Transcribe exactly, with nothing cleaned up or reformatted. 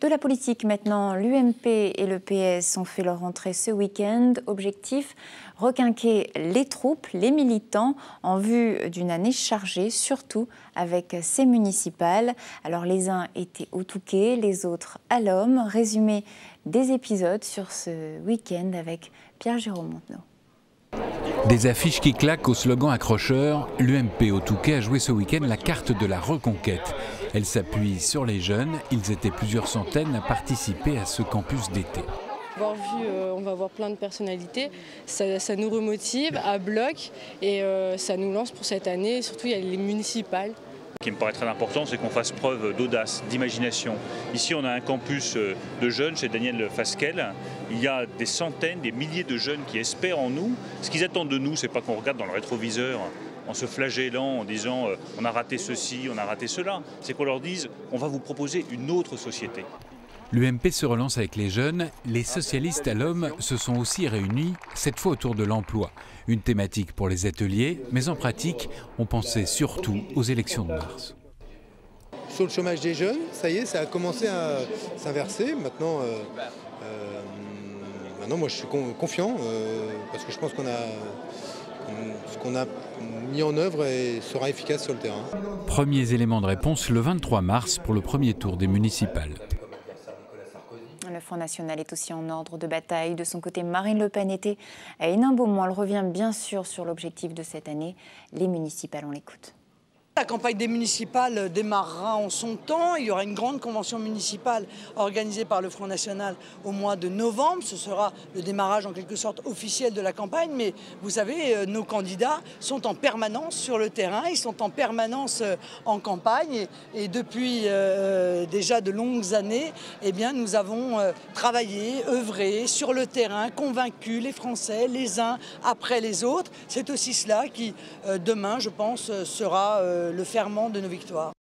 De la politique maintenant, l'U M P et le P S ont fait leur rentrée ce week-end. Objectif, requinquer les troupes, les militants, en vue d'une année chargée, surtout avec ces municipales. Alors les uns étaient au Touquet, les autres à Lomme. Résumé des épisodes sur ce week-end avec Pierre-Jérôme Montenot. Des affiches qui claquent au slogan accrocheur, l'U M P au Touquet a joué ce week-end la carte de la reconquête. Elle s'appuie sur les jeunes, ils étaient plusieurs centaines à participer à ce campus d'été. Avoir vu, euh, on va voir plein de personnalités, ça, ça nous remotive à bloc et euh, ça nous lance pour cette année. Et surtout, il y a les municipales. Ce qui me paraît très important, c'est qu'on fasse preuve d'audace, d'imagination. Ici, on a un campus de jeunes chez Daniel Fasquelle. Il y a des centaines, des milliers de jeunes qui espèrent en nous. Ce qu'ils attendent de nous, c'est pas qu'on regarde dans le rétroviseur en se flagellant, en disant « on a raté ceci, on a raté cela ». C'est qu'on leur dise « on va vous proposer une autre société ». L'U M P se relance avec les jeunes, les socialistes à Lomme se sont aussi réunis, cette fois autour de l'emploi. Une thématique pour les ateliers, mais en pratique, on pensait surtout aux élections de mars. Sur le chômage des jeunes, ça y est, ça a commencé à s'inverser. Maintenant, euh, euh, maintenant, moi je suis confiant, euh, parce que je pense qu'on a... ce qu'on a mis en œuvre et sera efficace sur le terrain. Premiers éléments de réponse le vingt-trois mars pour le premier tour des municipales. Le Front National est aussi en ordre de bataille. De son côté, Marine Le Pen était à Hénin-Beaumont. Elle revient bien sûr sur l'objectif de cette année, les municipales, on l'écoute. La campagne des municipales démarrera en son temps. Il y aura une grande convention municipale organisée par le Front National au mois de novembre. Ce sera le démarrage en quelque sorte officiel de la campagne. Mais vous savez, nos candidats sont en permanence sur le terrain. Ils sont en permanence en campagne. Et, et depuis euh, déjà de longues années, eh bien, nous avons euh, travaillé, œuvré sur le terrain, convaincu les Français, les uns après les autres. C'est aussi cela qui, euh, demain, je pense, sera... Euh, le ferment de nos victoires.